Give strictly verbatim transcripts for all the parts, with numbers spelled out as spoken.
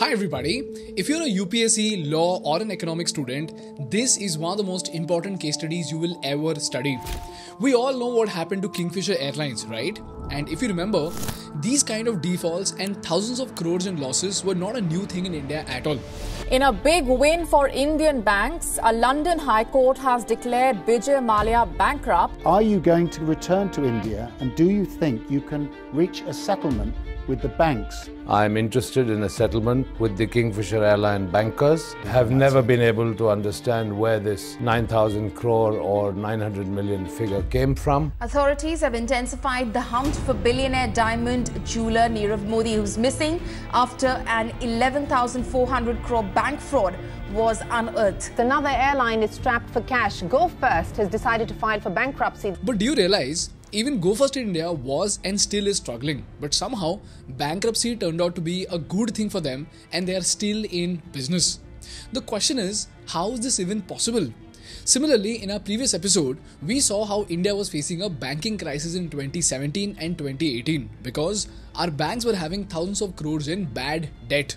Hi everybody, if you're a U P S C, law or an economics student, this is one of the most important case studies you will ever study. We all know what happened to Kingfisher Airlines, right? And if you remember, these kind of defaults and thousands of crores in losses were not a new thing in India at all. In a big win for Indian banks, a London High Court has declared Vijay Mallya bankrupt. Are you going to return to India and do you think you can reach a settlement with the banks? I'm interested in a settlement with the Kingfisher Airline bankers. Have never been able to understand where this nine thousand crore or nine hundred million figure came from. Authorities have intensified the hunt for billionaire diamond jeweler Nirav Modi, who's missing after an eleven thousand four hundred crore bank fraud was unearthed. Another airline is strapped for cash. GoFirst has decided to file for bankruptcy. But do you realize, even GoFirst in India was and still is struggling, but somehow bankruptcy turned out to be a good thing for them and they are still in business. The question is, how is this even possible? Similarly, in our previous episode, we saw how India was facing a banking crisis in twenty seventeen and twenty eighteen because our banks were having thousands of crores in bad debt.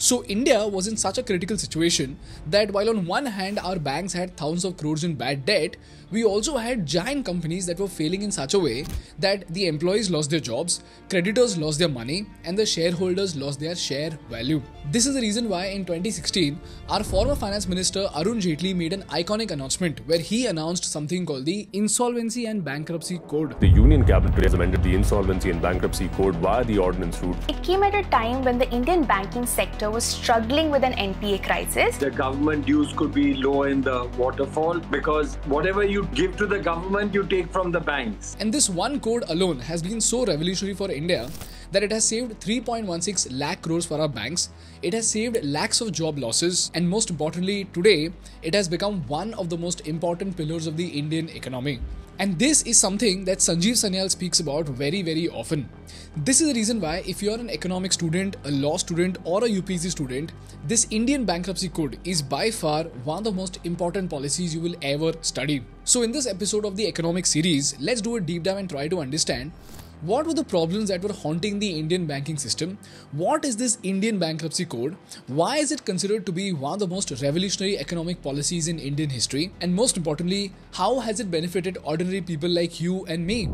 So India was in such a critical situation that while on one hand our banks had thousands of crores in bad debt, we also had giant companies that were failing in such a way that the employees lost their jobs, creditors lost their money, and the shareholders lost their share value. This is the reason why in twenty sixteen, our former finance minister Arun Jaitley made an iconic announcement where he announced something called the Insolvency and Bankruptcy Code. The Union Cabinet has amended the Insolvency and Bankruptcy Code via the ordinance route. It came at a time when the Indian banking sector was struggling with an N P A crisis. The government dues could be low in the waterfall because whatever you give to the government, you take from the banks. And this one code alone has been so revolutionary for India that it has saved three point one six lakh crores for our banks. It has saved lakhs of job losses. And most importantly, today, it has become one of the most important pillars of the Indian economy. And this is something that Sanjeev Sanyal speaks about very, very often. This is the reason why if you're an economic student, a law student or a U P S C student, this Indian bankruptcy code is by far one of the most important policies you will ever study. So in this episode of the economic series, let's do a deep dive and try to understand what were the problems that were haunting the Indian banking system? What is this Indian bankruptcy code? Why is it considered to be one of the most revolutionary economic policies in Indian history? And most importantly, how has it benefited ordinary people like you and me?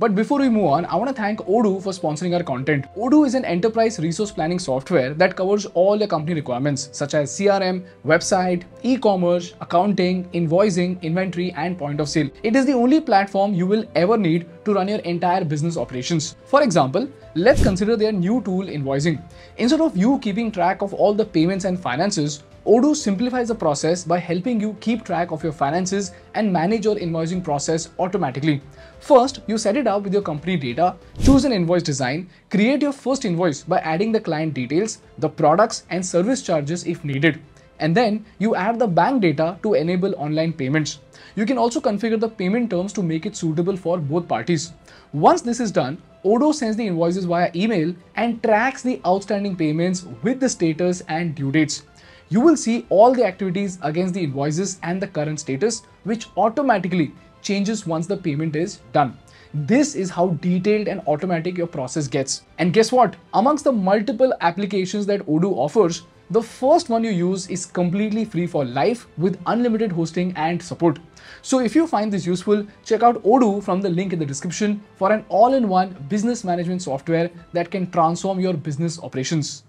But before we move on, I want to thank Odoo for sponsoring our content. Odoo is an enterprise resource planning software that covers all your company requirements such as C R M, website, e-commerce, accounting, invoicing, inventory, and point of sale. It is the only platform you will ever need to run your entire business operations. For example, let's consider their new tool invoicing. Instead of you keeping track of all the payments and finances, Odoo simplifies the process by helping you keep track of your finances and manage your invoicing process automatically. First, you set it up with your company data, choose an invoice design, create your first invoice by adding the client details, the products and service charges if needed. And then you add the bank data to enable online payments. You can also configure the payment terms to make it suitable for both parties. Once this is done, Odoo sends the invoices via email and tracks the outstanding payments with the status and due dates. You will see all the activities against the invoices and the current status, which automatically changes once the payment is done. This is how detailed and automatic your process gets. And guess what? Amongst the multiple applications that Odoo offers, the first one you use is completely free for life with unlimited hosting and support. So if you find this useful, check out Odoo from the link in the description for an all-in-one business management software that can transform your business operations.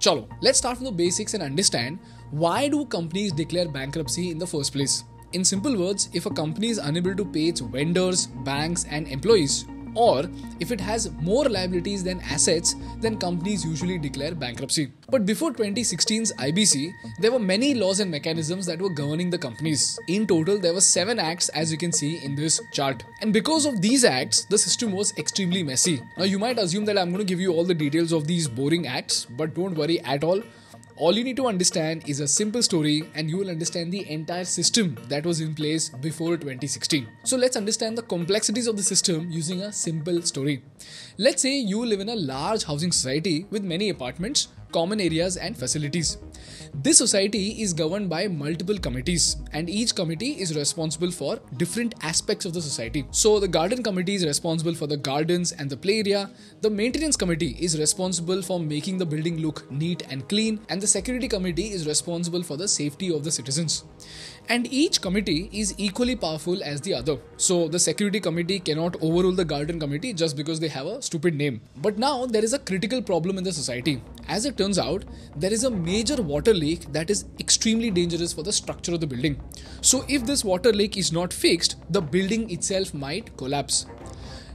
Chalo, let's start from the basics and understand, why do companies declare bankruptcy in the first place? In simple words, if a company is unable to pay its vendors, banks and employees, or if it has more liabilities than assets, then companies usually declare bankruptcy. But before twenty sixteen's I B C, there were many laws and mechanisms that were governing the companies. In total, there were seven acts as you can see in this chart. And because of these acts, the system was extremely messy. Now you might assume that I'm going to give you all the details of these boring acts, but don't worry at all. All you need to understand is a simple story and you will understand the entire system that was in place before twenty sixteen. So let's understand the complexities of the system using a simple story. Let's say you live in a large housing society with many apartments common areas and facilities. This society is governed by multiple committees, and each committee is responsible for different aspects of the society. So the garden committee is responsible for the gardens and the play area. The maintenance committee is responsible for making the building look neat and clean, and the security committee is responsible for the safety of the citizens. And each committee is equally powerful as the other. So the security committee cannot overrule the garden committee just because they have a stupid name. But now there is a critical problem in the society. As it turns out, there is a major water leak that is extremely dangerous for the structure of the building. So if this water leak is not fixed, the building itself might collapse.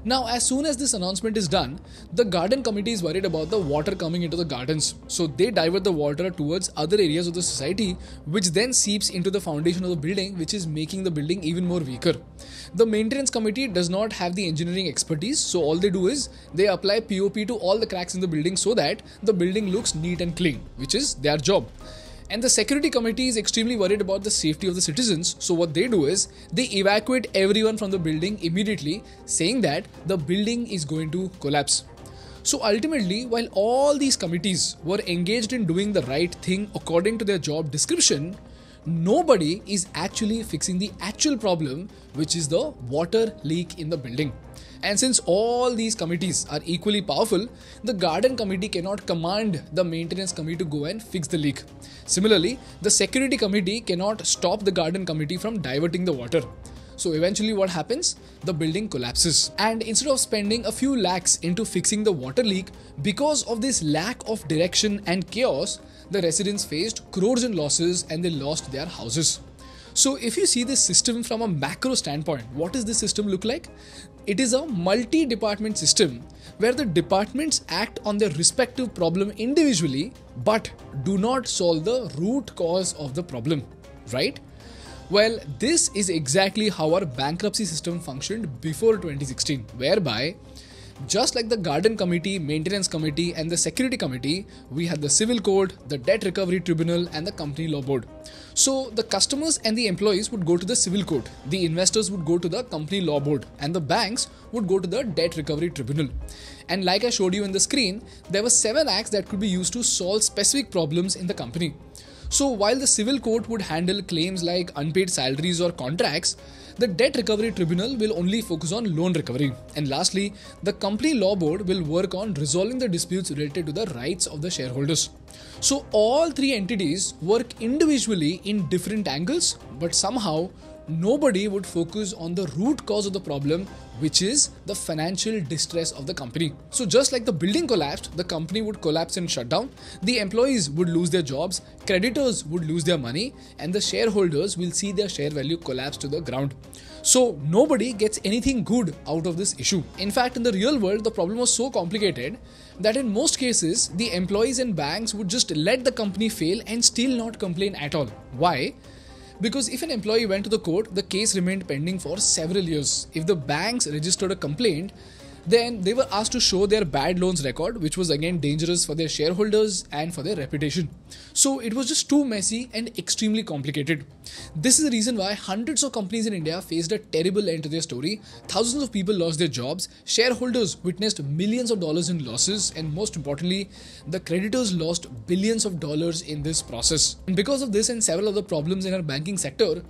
Now, as soon as this announcement is done, the garden committee is worried about the water coming into the gardens. So they divert the water towards other areas of the society, which then seeps into the foundation of the building, which is making the building even more weaker. The maintenance committee does not have the engineering expertise. So all they do is they apply P O P to all the cracks in the building so that the building looks neat and clean, which is their job. And the security committee is extremely worried about the safety of the citizens. So what they do is they evacuate everyone from the building immediately, saying that the building is going to collapse. So ultimately, while all these committees were engaged in doing the right thing according to their job description, nobody is actually fixing the actual problem, which is the water leak in the building. And since all these committees are equally powerful, the garden committee cannot command the maintenance committee to go and fix the leak. Similarly, the security committee cannot stop the garden committee from diverting the water. So eventually what happens? The building collapses. And instead of spending a few lakhs into fixing the water leak, because of this lack of direction and chaos, the residents faced crores in losses and they lost their houses. So if you see this system from a macro standpoint, what does this system look like? It is a multi-department system where the departments act on their respective problem individually but do not solve the root cause of the problem, right? Well, this is exactly how our bankruptcy system functioned before twenty sixteen, whereby just like the garden committee, maintenance committee and the security committee, we had the civil code, the debt recovery tribunal and the company law board. So the customers and the employees would go to the civil code, the investors would go to the company law board and the banks would go to the debt recovery tribunal. And like I showed you in the screen, there were seven acts that could be used to solve specific problems in the company. So while the civil court would handle claims like unpaid salaries or contracts, the debt recovery tribunal will only focus on loan recovery. And lastly, the company law board will work on resolving the disputes related to the rights of the shareholders. So all three entities work individually in different angles, but somehow nobody would focus on the root cause of the problem, which is the financial distress of the company. So just like the building collapsed, the company would collapse and shut down, the employees would lose their jobs, creditors would lose their money, and the shareholders will see their share value collapse to the ground. So nobody gets anything good out of this issue. In fact, in the real world, the problem was so complicated that in most cases, the employees and banks would just let the company fail and still not complain at all. Why? Because if an employee went to the court, the case remained pending for several years. If the banks registered a complaint, then they were asked to show their bad loans record, which was again dangerous for their shareholders and for their reputation. So it was just too messy and extremely complicated. This is the reason why hundreds of companies in India faced a terrible end to their story. Thousands of people lost their jobs, shareholders witnessed millions of dollars in losses, and most importantly, the creditors lost billions of dollars in this process. And because of this and several other problems in our banking sector,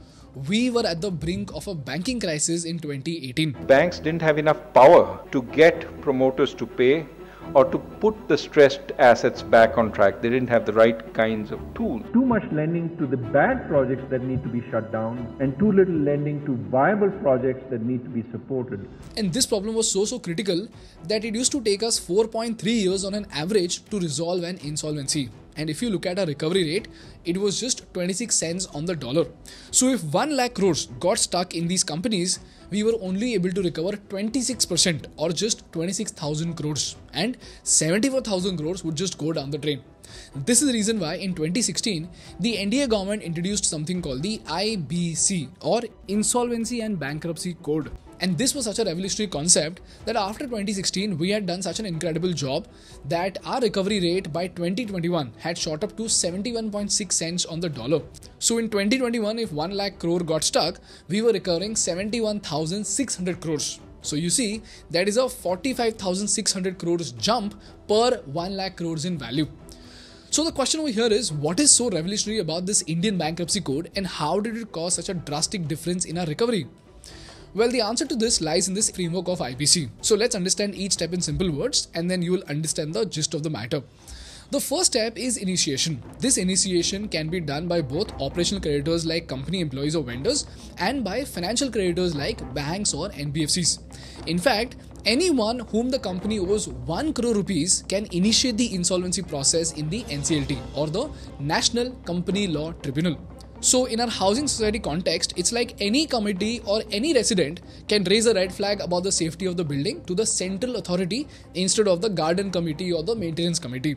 we were at the brink of a banking crisis in twenty eighteen. Banks didn't have enough power to get promoters to pay or to put the stressed assets back on track. They didn't have the right kinds of tools. Too much lending to the bad projects that need to be shut down and too little lending to viable projects that need to be supported. And this problem was so, so critical that it used to take us four point three years on an average to resolve an insolvency. And if you look at our recovery rate, it was just twenty-six cents on the dollar. So if one lakh crores got stuck in these companies, we were only able to recover twenty-six percent or just twenty-six thousand crores, and seventy-four thousand crores would just go down the drain. This is the reason why in twenty sixteen, the N D A government introduced something called the I B C or Insolvency and Bankruptcy Code. And this was such a revolutionary concept that after twenty sixteen, we had done such an incredible job that our recovery rate by twenty twenty-one had shot up to seventy-one point six cents on the dollar. So in twenty twenty-one, if one lakh crore got stuck, we were recovering seventy-one thousand six hundred crores. So you see, that is a forty-five thousand six hundred crores jump per one lakh crores in value. So the question over here is, what is so revolutionary about this Indian bankruptcy code and how did it cause such a drastic difference in our recovery? Well, the answer to this lies in this framework of I B C. So let's understand each step in simple words and then you will understand the gist of the matter. The first step is initiation. This initiation can be done by both operational creditors like company employees or vendors and by financial creditors like banks or N B F Cs. In fact, anyone whom the company owes one crore rupees can initiate the insolvency process in the N C L T or the National Company Law Tribunal. So in our housing society context, it's like any committee or any resident can raise a red flag about the safety of the building to the central authority instead of the garden committee or the maintenance committee.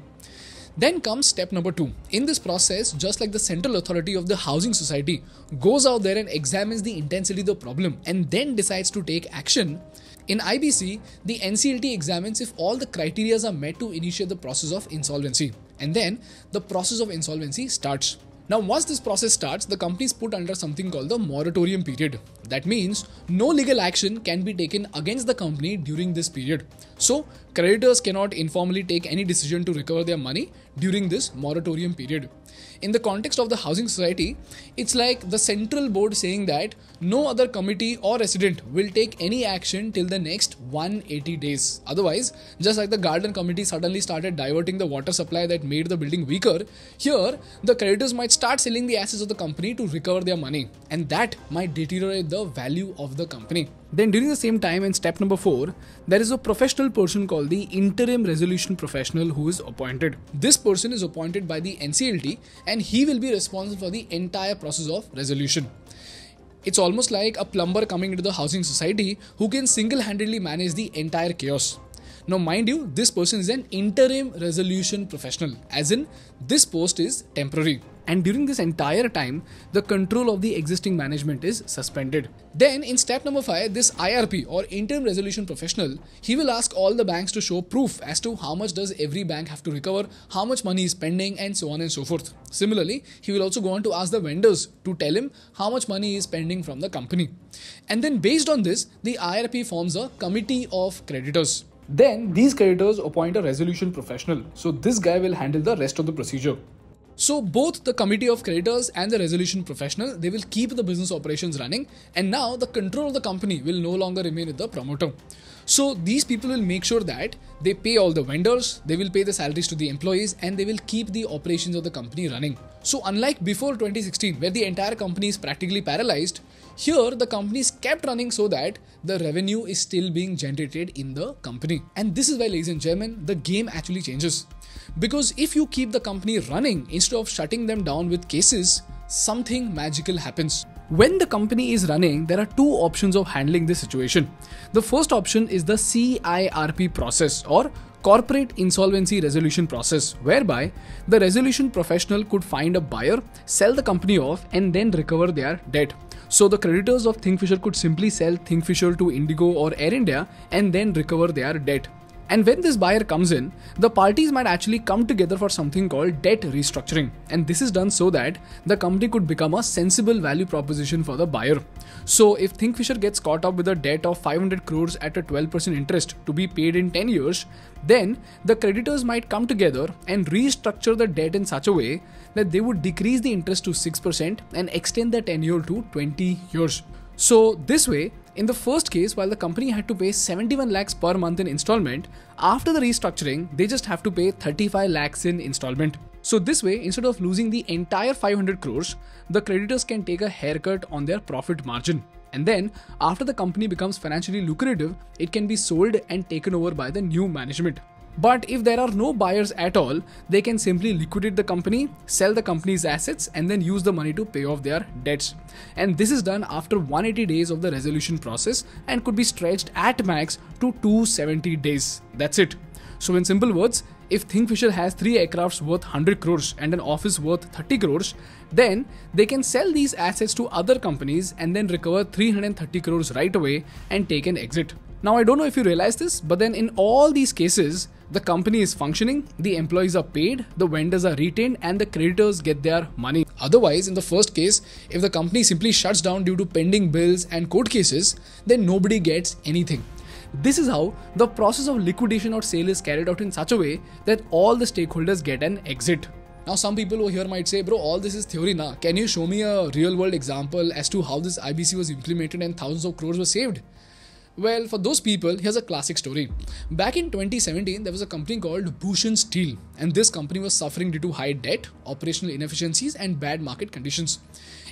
Then comes step number two. In this process, just like the central authority of the housing society goes out there and examines the intensity of the problem and then decides to take action, in I B C, the N C L T examines if all the criteria are met to initiate the process of insolvency. And then the process of insolvency starts. Now, once this process starts, the company is put under something called the moratorium period. That means no legal action can be taken against the company during this period. So, creditors cannot informally take any decision to recover their money during this moratorium period. In the context of the housing society, it's like the central board saying that no other committee or resident will take any action till the next one hundred eighty days. Otherwise, just like the garden committee suddenly started diverting the water supply that made the building weaker, here the creditors might start selling the assets of the company to recover their money, and that might deteriorate the value of the company. Then during the same time, in step number four, there is a professional person called the interim resolution professional who is appointed. This person is appointed by the N C L T and he will be responsible for the entire process of resolution. It's almost like a plumber coming into the housing society who can single-handedly manage the entire chaos. Now mind you, this person is an interim resolution professional, as in this post is temporary. And during this entire time, the control of the existing management is suspended. Then in step number five, this I R P or interim resolution professional, he will ask all the banks to show proof as to how much does every bank have to recover, how much money is pending and so on and so forth. Similarly, he will also go on to ask the vendors to tell him how much money is pending from the company. And then based on this, the I R P forms a committee of creditors. Then these creditors appoint a resolution professional. So this guy will handle the rest of the procedure. So both the committee of creditors and the resolution professional, they will keep the business operations running, and now the control of the company will no longer remain with the promoter. So these people will make sure that they pay all the vendors, they will pay the salaries to the employees, and they will keep the operations of the company running. So unlike before twenty sixteen, where the entire company is practically paralyzed, here the company is kept running so that the revenue is still being generated in the company. And this is why, ladies and gentlemen, the game actually changes. Because if you keep the company running instead of shutting them down with cases, something magical happens. When the company is running, there are two options of handling this situation. The first option is the C I R P process or Corporate Insolvency Resolution Process, whereby the resolution professional could find a buyer, sell the company off and then recover their debt. So the creditors of Kingfisher could simply sell Kingfisher to Indigo or Air India and then recover their debt. And when this buyer comes in, the parties might actually come together for something called debt restructuring. And this is done so that the company could become a sensible value proposition for the buyer. So if Kingfisher gets caught up with a debt of five hundred crores at a twelve percent interest to be paid in ten years, then the creditors might come together and restructure the debt in such a way that they would decrease the interest to six percent and extend the tenure to twenty years. So this way, in the first case, while the company had to pay seventy-one lakhs per month in installment, after the restructuring, they just have to pay thirty-five lakhs in installment. So this way, instead of losing the entire five hundred crores, the creditors can take a haircut on their profit margin. And then after the company becomes financially lucrative, it can be sold and taken over by the new management. But if there are no buyers at all, they can simply liquidate the company, sell the company's assets and then use the money to pay off their debts. And this is done after one hundred eighty days of the resolution process and could be stretched at max to two hundred seventy days. That's it. So in simple words, if Kingfisher has three aircrafts worth one hundred crores and an office worth thirty crores, then they can sell these assets to other companies and then recover three hundred thirty crores right away and take an exit. Now, I don't know if you realize this, but then in all these cases, the company is functioning, the employees are paid, the vendors are retained and the creditors get their money. Otherwise, in the first case, if the company simply shuts down due to pending bills and court cases, then nobody gets anything. This is how the process of liquidation or sale is carried out in such a way that all the stakeholders get an exit. Now, some people over here might say, bro, all this is theory na. Can you show me a real world example as to how this I B C was implemented and thousands of crores were saved? Well, for those people, here's a classic story. Back in twenty seventeen, there was a company called Bhushan Steel, and this company was suffering due to high debt, operational inefficiencies, and bad market conditions.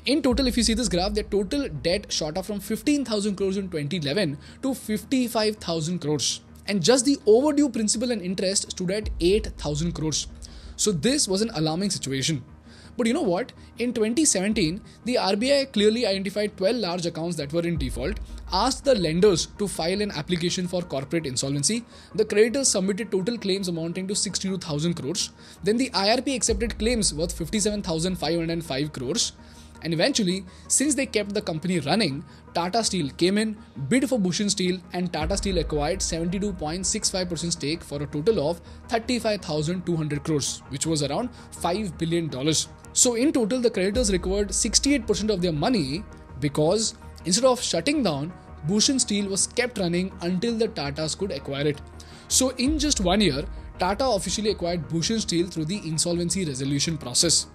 In total, if you see this graph, their total debt shot up from fifteen thousand crores in twenty eleven to fifty-five thousand crores. And just the overdue principal and interest stood at eight thousand crores. So this was an alarming situation. But you know what? In twenty seventeen, the R B I clearly identified twelve large accounts that were in default, asked the lenders to file an application for corporate insolvency. The creditors submitted total claims amounting to sixty-two thousand crores. Then the I R P accepted claims worth fifty-seven thousand five hundred five crores. And eventually, since they kept the company running, Tata Steel came in, bid for Bhushan Steel, and Tata Steel acquired seventy-two point six five percent stake for a total of thirty-five thousand two hundred crores, which was around five billion dollars. So in total, the creditors recovered sixty-eight percent of their money because instead of shutting down, Bhushan Steel was kept running until the Tatas could acquire it. So in just one year, Tata officially acquired Bhushan Steel through the insolvency resolution process.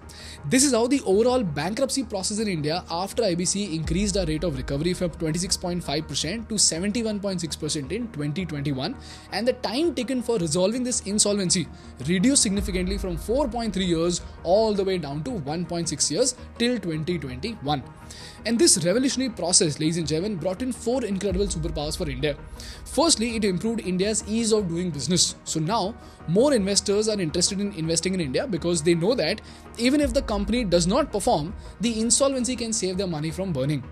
This is how the overall bankruptcy process in India after I B C increased our rate of recovery from twenty-six point five percent to seventy-one point six percent in twenty twenty-one, and the time taken for resolving this insolvency reduced significantly from four point three years all the way down to one point six years till twenty twenty-one. And this revolutionary process, ladies and gentlemen, brought in four incredible superpowers for India. Firstly, it improved India's ease of doing business. So now, more investors are interested in investing in India because they know that even if the company does not perform, the insolvency can save their money from burning.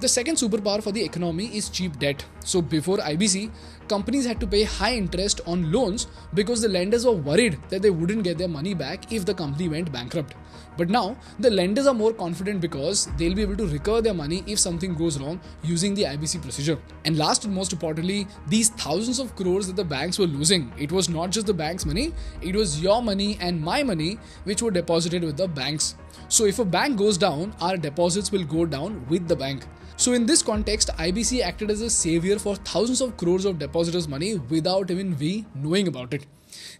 The second superpower for the economy is cheap debt. So before I B C, companies had to pay high interest on loans because the lenders were worried that they wouldn't get their money back if the company went bankrupt. But now, the lenders are more confident because they'll be able to recover their money if something goes wrong using the I B C procedure. And last and most importantly, these thousands of crores that the banks were losing, it was not just the bank's money, it was your money and my money which were deposited with the banks. So if a bank goes down, our deposits will go down with the bank. So in this context, I B C acted as a savior for thousands of crores of depositors' money without even we knowing about it.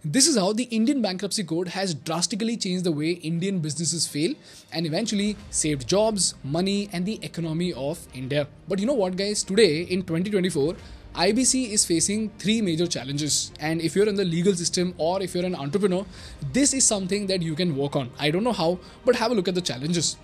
This is how the Indian Bankruptcy Code has drastically changed the way Indian businesses fail and eventually saved jobs, money, and the economy of India. But you know what, guys? Today in twenty twenty-four, I B C is facing three major challenges, and if you're in the legal system or if you're an entrepreneur, this is something that you can work on. I don't know how, but have a look at the challenges.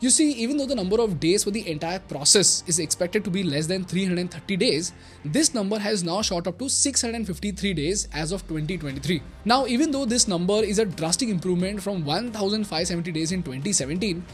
You see, even though the number of days for the entire process is expected to be less than three hundred thirty days, this number has now shot up to six hundred fifty-three days as of twenty twenty-three. Now, even though this number is a drastic improvement from one thousand five hundred seventy days in twenty seventeen,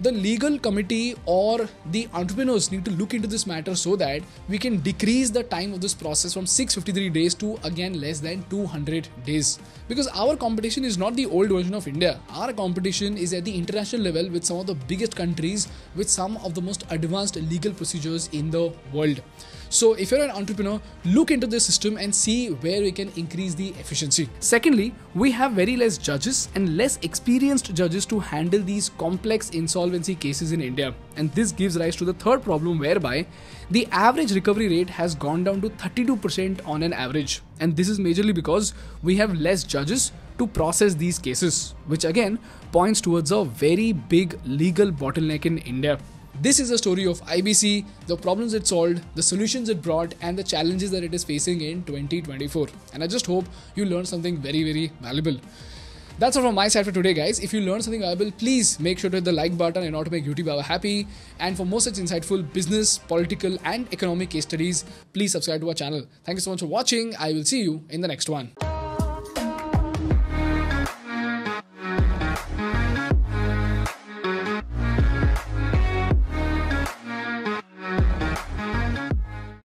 the legal committee or the entrepreneurs need to look into this matter so that we can decrease the time of this process from six hundred fifty-three days to again less than two hundred days. Because our competition is not the old version of India. Our competition is at the international level with some of the biggest countries with some of the most advanced legal procedures in the world. So if you're an entrepreneur, look into this system and see where we can increase the efficiency. Secondly, we have very less judges and less experienced judges to handle these complex insolvencies cases in India, and this gives rise to the third problem whereby the average recovery rate has gone down to thirty-two percent on an average, and this is majorly because we have less judges to process these cases, which again points towards a very big legal bottleneck in India. This is a story of I B C, the problems it solved, the solutions it brought, and the challenges that it is facing in twenty twenty-four, and I just hope you learned something very very valuable. That's all from my side for today, guys. If you learned something valuable, please make sure to hit the like button in order to make YouTube Baba happy. And for more such insightful business, political, and economic case studies, please subscribe to our channel. Thank you so much for watching. I will see you in the next one.